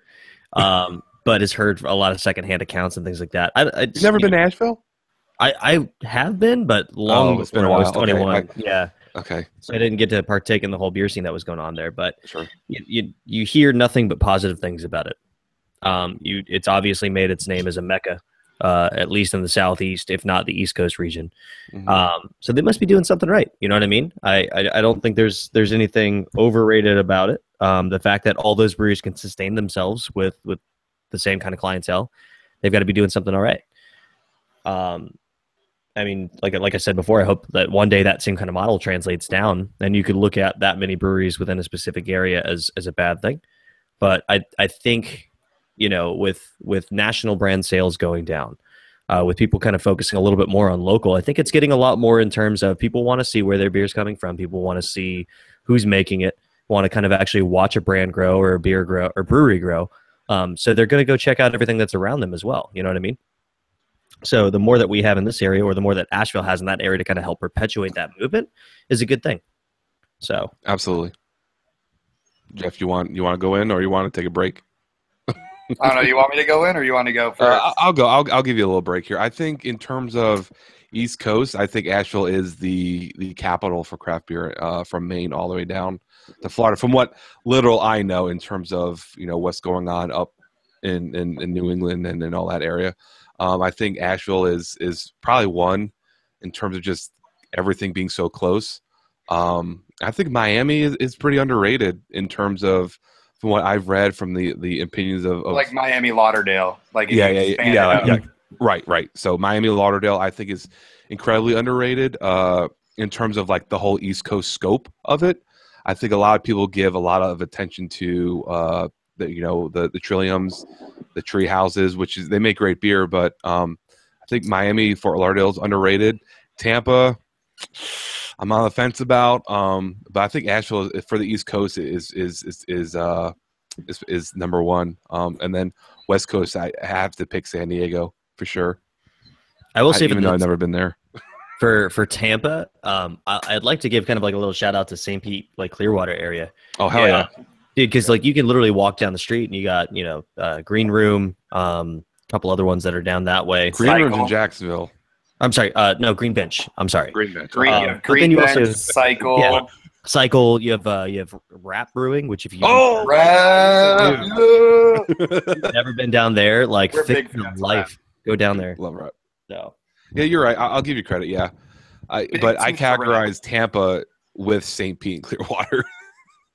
but has heard a lot of secondhand accounts and things like that. You've never been to Asheville? I have been, but long before I was 21. Okay. Yeah. Okay. So I didn't get to partake in the whole beer scene that was going on there, but you hear nothing but positive things about it. It's obviously made its name as a mecca. At least in the Southeast, if not the East Coast region. So they must be doing something right. You know what I mean? I don't think there's anything overrated about it. The fact that all those breweries can sustain themselves with the same kind of clientele, they've got to be doing something all right. I mean, like I said before, I hope that one day that same kind of model translates down, and you could look at that many breweries within a specific area as a bad thing. But I think, you know, with national brand sales going down, with people kind of focusing a little bit more on local, I think it's getting a lot more in terms of people want to see where their beer's coming from. People want to see who's making it, want to kind of actually watch a brand grow or a beer grow or brewery grow. So they're going to go check out everything that's around them as well. You know what I mean? So the more that we have in this area, or the more that Asheville has in that area to kind of help perpetuate that movement, is a good thing. So absolutely, Jeff, you want to go in, or you want to take a break? I don't know. You want me to go in, or you want to go first? I'll go. I'll give you a little break here. I think in terms of East Coast, I think Asheville is the capital for craft beer, from Maine all the way down to Florida. From what little I know, in terms of, you know, what's going on up in New England and in all that area. I think Asheville is probably one in terms of just everything being so close. I think Miami is pretty underrated in terms of, from what I've read, from the opinions of like Miami Lauderdale. Like yeah. Right. So Miami Lauderdale, I think, is incredibly underrated in terms of like the whole East Coast scope of it. I think a lot of people give a lot of attention to the Trilliums, the Tree Houses, which is, they make great beer, but I think Miami, Fort Lauderdale is underrated. Tampa, I'm on the fence about, but I think Asheville for the East Coast is number one, and then West Coast, I have to pick San Diego for sure. I will say, even though I've never been there. For Tampa, I'd like to give kind of like a little shout out to St. Pete, like Clearwater area. Oh hell yeah. Dude, because like you can literally walk down the street and you got, you know, Green Room, a couple other ones that are down that way. Green Cycle. Room's in Jacksonville. I'm sorry. No, Green Bench. I'm sorry. Green Bench. Green Bench, also, Cycle. Yeah, Cycle. You have Rap Brewing, which if you Rap. Never been down there, like thick life. Go down there. Love Rap. No. Yeah, you're right. I'll give you credit. Yeah, I categorize Tampa with St. Pete and Clearwater.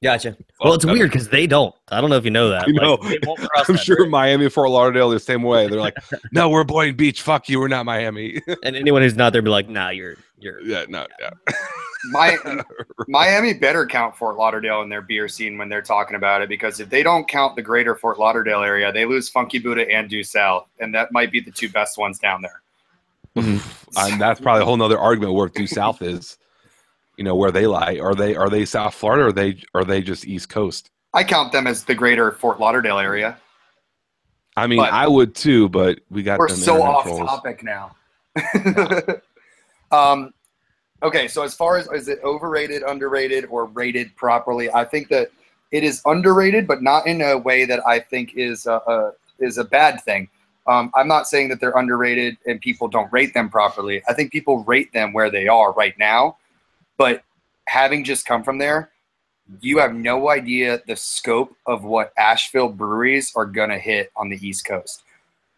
Gotcha. Well, it's weird because they don't. I don't know if you know that. No, like, I'm sure Miami, Fort Lauderdale, the same way. They're like, no, we're Boynton Beach. Fuck you. We're not Miami. And anyone who's not there be like, nah, you're. Yeah, no, yeah. Miami better count Fort Lauderdale in their beer scene when they're talking about it, because if they don't count the greater Fort Lauderdale area, they lose Funky Buddha and Due South, and that might be the two best ones down there. And that's probably a whole nother argument where Due South is. You know, where they lie. Are they South Florida, or are they just East Coast? I count them as the greater Fort Lauderdale area. I mean, but I would too, but we're so off topic now. Yeah. Okay, so as far as, is it overrated, underrated, or rated properly, I think that it is underrated, but not in a way that I think is a bad thing. I'm not saying that they're underrated and people don't rate them properly. I think people rate them where they are right now. But having just come from there, you have no idea the scope of what Asheville breweries are going to hit on the East Coast.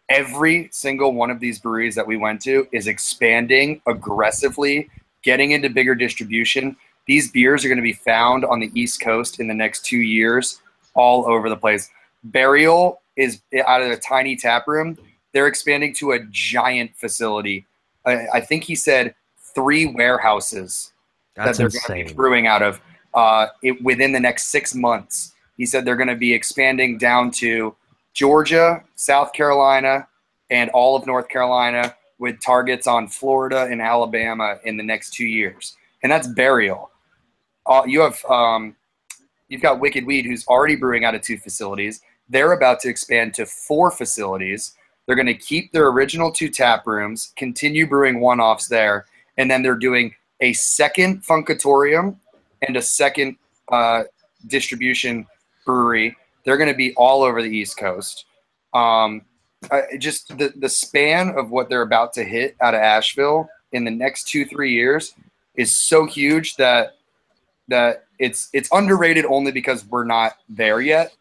Every single one of these breweries that we went to is expanding aggressively, getting into bigger distribution. These beers are going to be found on the East Coast in the next 2 years all over the place. Burial is out of a tiny tap room. They're expanding to a giant facility. I think he said 3 warehouses. That's that they're going to be brewing out of within the next 6 months. He said they're going to be expanding down to Georgia, South Carolina, and all of North Carolina, with targets on Florida and Alabama in the next 2 years. And that's Burial. You've got Wicked Weed, who's already brewing out of 2 facilities. They're about to expand to 4 facilities. They're going to keep their original 2 tap rooms, continue brewing one-offs there, and then they're doing a second Funkatorium and a second distribution brewery. They're going to be all over the East Coast. Just the span of what they're about to hit out of Asheville in the next 2-3 years is so huge that it's underrated, only because we're not there yet,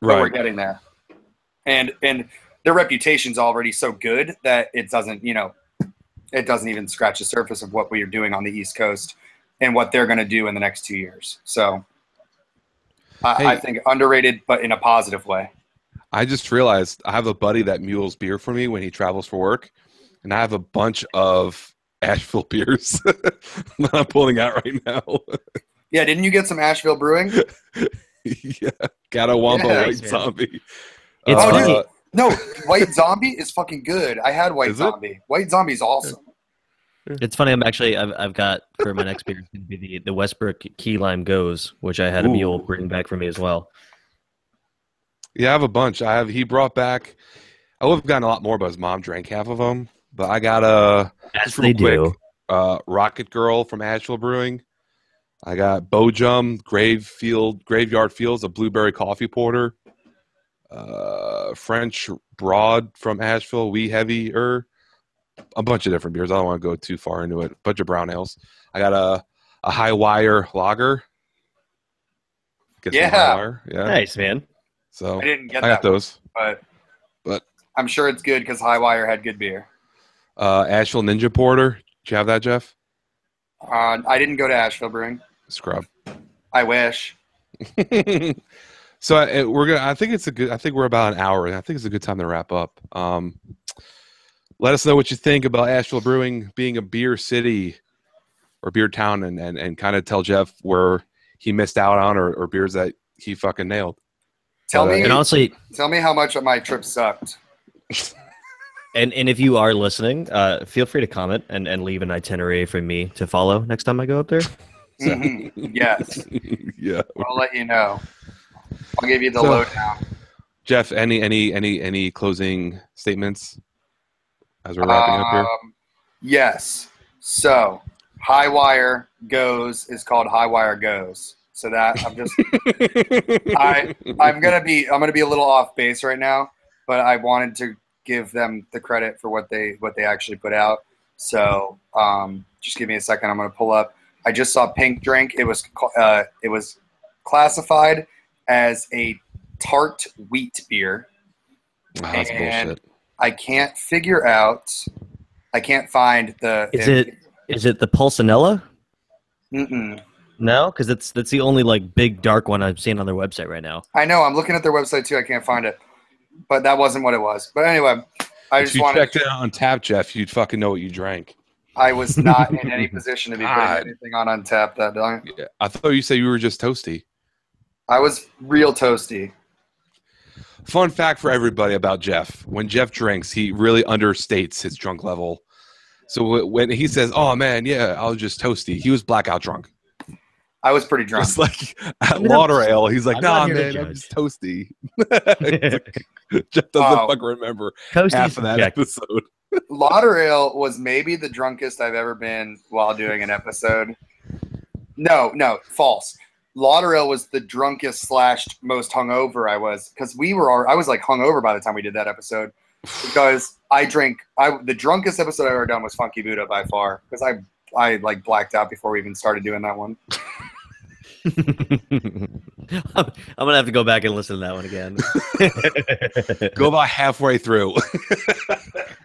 but right, we're getting there. And their reputation's already so good that it doesn't, you know, it doesn't even scratch the surface of what we are doing on the East Coast and what they're going to do in the next 2 years. So I think underrated, but in a positive way. I just realized I have a buddy that mules beer for me when he travels for work, and I have a bunch of Asheville beers that I'm pulling out right now. Yeah, didn't you get some Asheville Brewing? Yeah, got a Wampa White Zombie. It's funny. No, White Zombie is fucking good. I had White Zombie. White Zombie is awesome. It's funny. I've got for my next beer going to be the Westbrook Key Lime Goes, which I had a mule bring back for me as well. Yeah, I have a bunch. He brought back. I would have gotten a lot more, but his mom drank half of them. But I got a Rocket Girl from Asheville Brewing. I got Bojum Graveyard Fields, a blueberry coffee porter. French Broad from Asheville, Wee Heavier, a bunch of different beers. I don't want to go too far into it. A bunch of brown ales. I got a High Wire lager. Yeah, nice, man. So I didn't get I got those, but I'm sure it's good because High Wire had good beer. Asheville Ninja Porter. Did you have that, Jeff? I didn't go to Asheville Brewing. Scrub. I wish. So I think we're about an hour, and I think it's a good time to wrap up. Let us know what you think about Asheville Brewing being a beer city or beer town, and kind of tell Jeff where he missed out on or beers that he fucking nailed. Tell me how much of my trip sucked. And if you are listening, feel free to comment and leave an itinerary for me to follow next time I go up there. So. Mm-hmm. Yes. Yeah. I'll let you know. I'll give you the lowdown. Jeff, any closing statements as we're wrapping up here? Yes. So, High Wire Goes is called High Wire Goes. So that I'm gonna be a little off base right now, but I wanted to give them the credit for what they actually put out. So just give me a second. I'm gonna pull up. I just saw Pink Drink. It was classified as a tart wheat beer. Oh, that's bullshit. I can't find the... Is it the Pulcinella? Mm-mm. No? Because that's the only big dark one I've seen on their website right now. I know. I'm looking at their website too. I can't find it. But that wasn't what it was. But anyway, if you checked it out on tap, Jeff, you'd fucking know what you drank. I was not in any position to be putting anything on Untappd that night. Yeah. I thought you said you were just toasty. I was real toasty. Fun fact for everybody about Jeff. When Jeff drinks, he really understates his drunk level. So when he says, oh, man, yeah, I was just toasty, he was blackout drunk. I was pretty drunk. It's like at Lauder Ale, he's like, nah, man, I'm just toasty. Jeff doesn't fucking remember half of that episode. Lauder Ale was maybe the drunkest I've ever been while doing an episode. No, false. Lauder Ale was the drunkest / most hungover I was, because I was like hungover by the time we did that episode, because the drunkest episode I've ever done was Funky Buddha by far, because I like blacked out before we even started doing that one. I'm gonna have to go back and listen to that one again. Go about halfway through.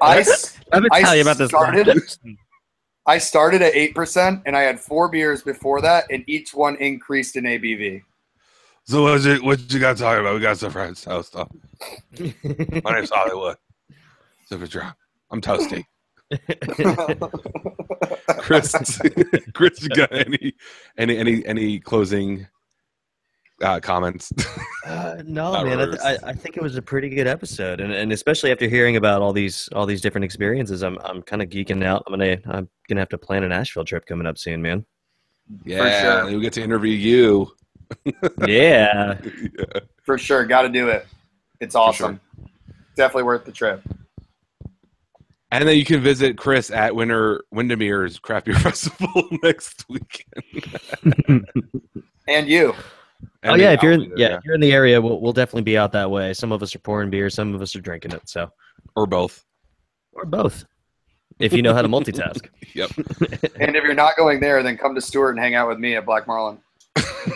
I started at 8%, and I had 4 beers before that, and each one increased in ABV. So what you got to talk about? We got some friends. House stuff. My name's Hollywood. So good job. I'm toasty. Chris, you got any closing comments? No, man. I think it was a pretty good episode, and especially after hearing about all these different experiences, I'm kind of geeking out. I'm gonna have to plan an Asheville trip coming up soon, man. Yeah, for sure. We'll get to interview you. Yeah, for sure. Got to do it. It's awesome. Sure. Definitely worth the trip. And then you can visit Chris at Windermere's Craft Beer Festival next weekend. And you. Oh, yeah, if you're in the area, we'll definitely be out that way. Some of us are pouring beer, some of us are drinking it. So, or both. Or both. If you know how to multitask. Yep. And if you're not going there, then come to Stewart and hang out with me at Black Marlin.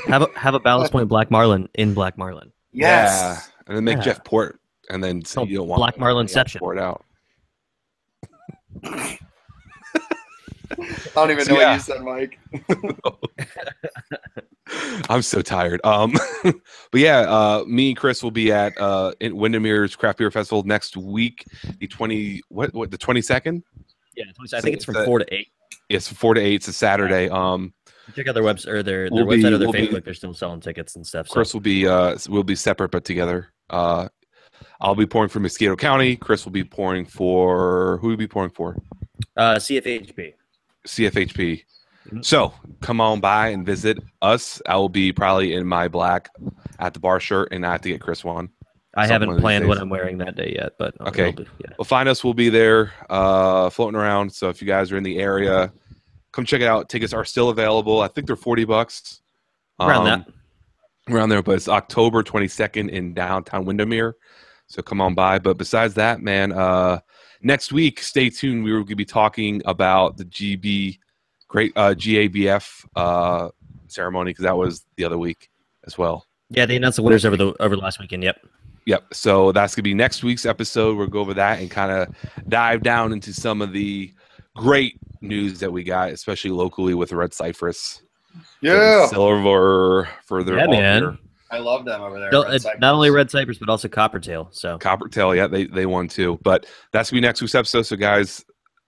Have a Ballast Point Black Marlin in Black Marlin. Yes. Yeah. And then make Jeff port, and then so you don't want Black Marlin section. Port out. don't even know what you said, Mike. I'm so tired. But yeah, me and Chris will be at Windermere's Craft Beer Festival next week, the 22nd. Yeah, 22nd. I think it's from 4 to 8. Yes, 4 to 8. It's a Saturday. Check out their website or their website or their Facebook. They're still selling tickets and stuff. So. Chris will be we'll be separate but together. I'll be pouring for Mosquito County. Chris will be pouring for who will be pouring for? CFHP. CFHP. So come on by and visit us. I will be probably in my black at the bar shirt, and I have to get Chris one. I haven't planned what I'm wearing that day yet, but okay. Well, find us. We'll be there, floating around. So if you guys are in the area, come check it out. Tickets are still available. I think they're $40. Around there, but it's October 22nd in downtown Windermere. So come on by. But besides that, man, next week, stay tuned. We were going to be talking about the GABF ceremony because that was the other week as well. Yeah, they announced the winners over the last weekend. Yep. So that's going to be next week's episode. We'll go over that and kind of dive down into some of the great news that we got, especially locally with Red Cypress. Yeah. Silver for their man. I love them over there. Not only Red Cypress, but also Coppertail. So Coppertail, yeah, they won too. But that's going to be next week's episode. So guys,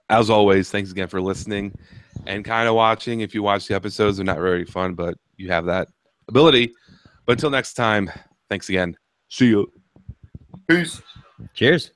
as always, thanks again for listening and kind of watching. If you watch the episodes, they're not very fun, but you have that ability. But until next time, thanks again. See you. Peace. Cheers.